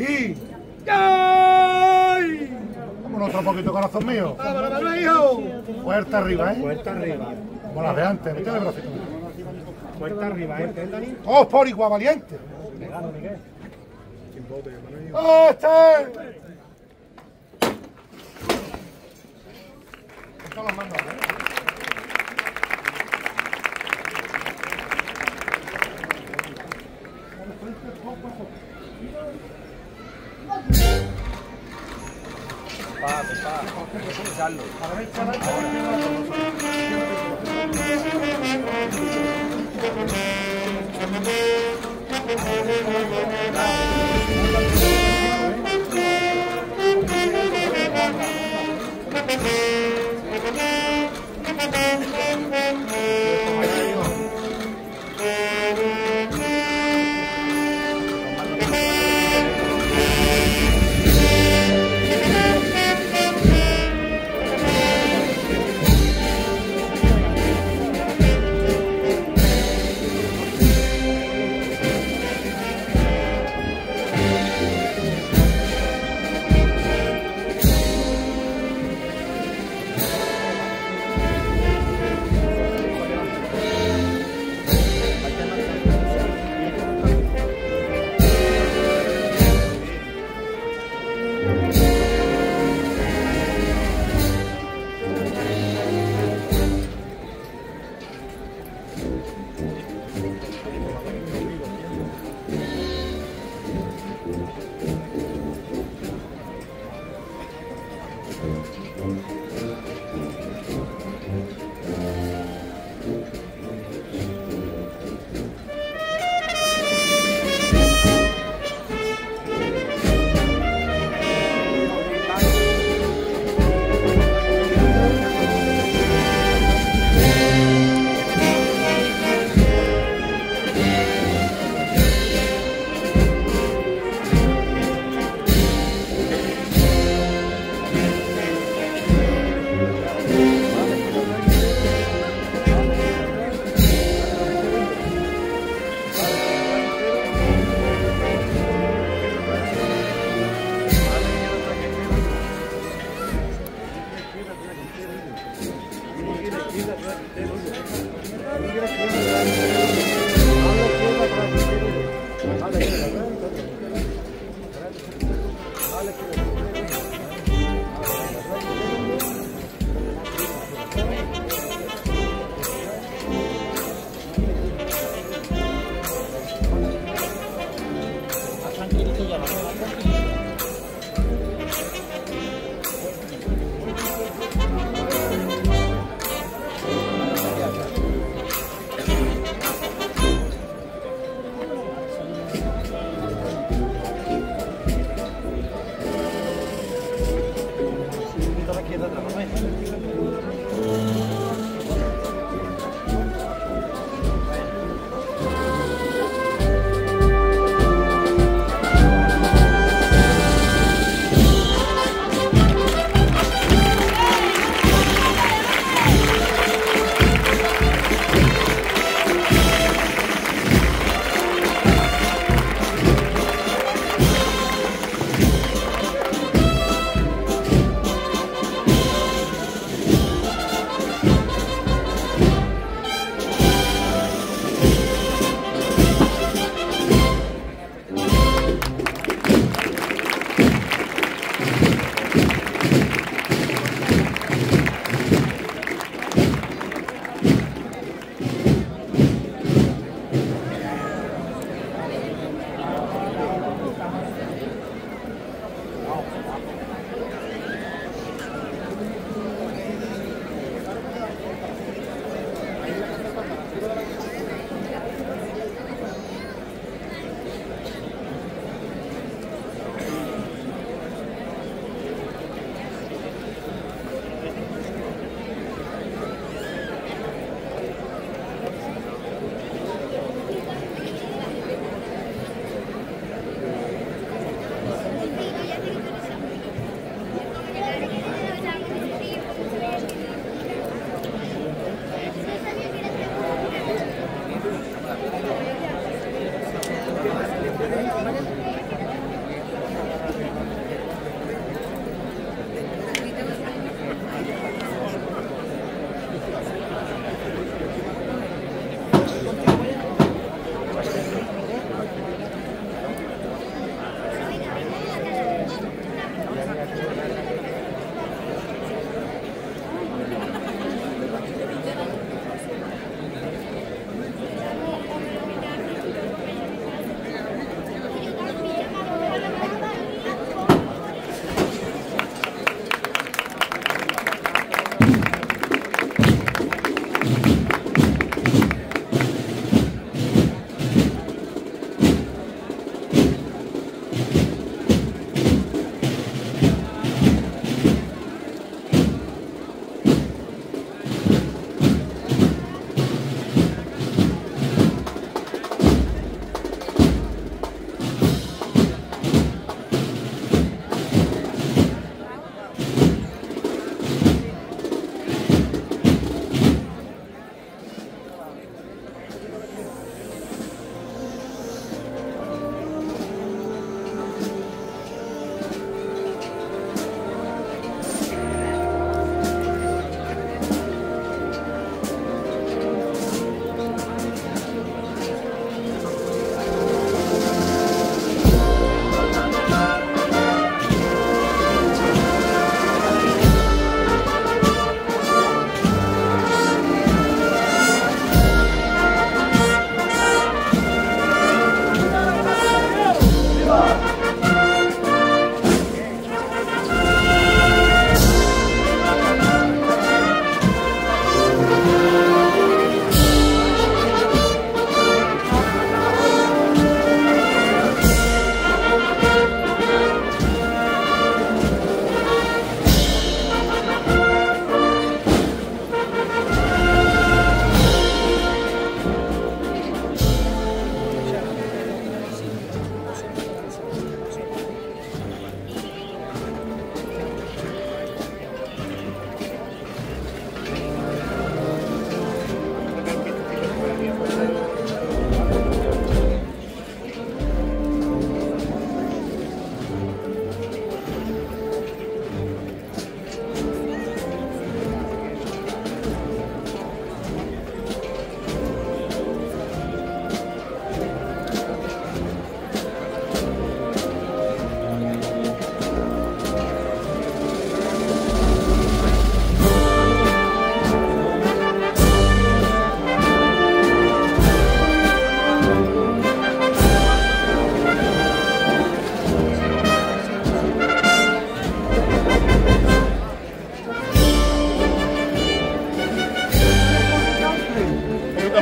y ¡ay! Vámonos otro poquito, corazón mío. ¡Vámonos, hijo! Puerta arriba, ¿eh? Puerta arriba. Como las de antes, métele el bracito. Puerta arriba, ¿eh? ¡Oh, por igual valiente! Pegado, Miguel. ¡Oh, este! Esto los mando, ¿eh?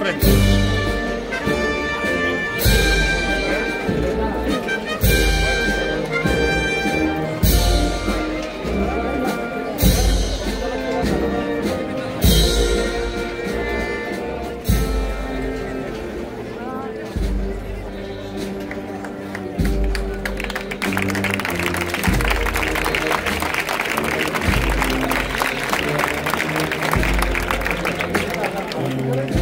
frente. Thank you.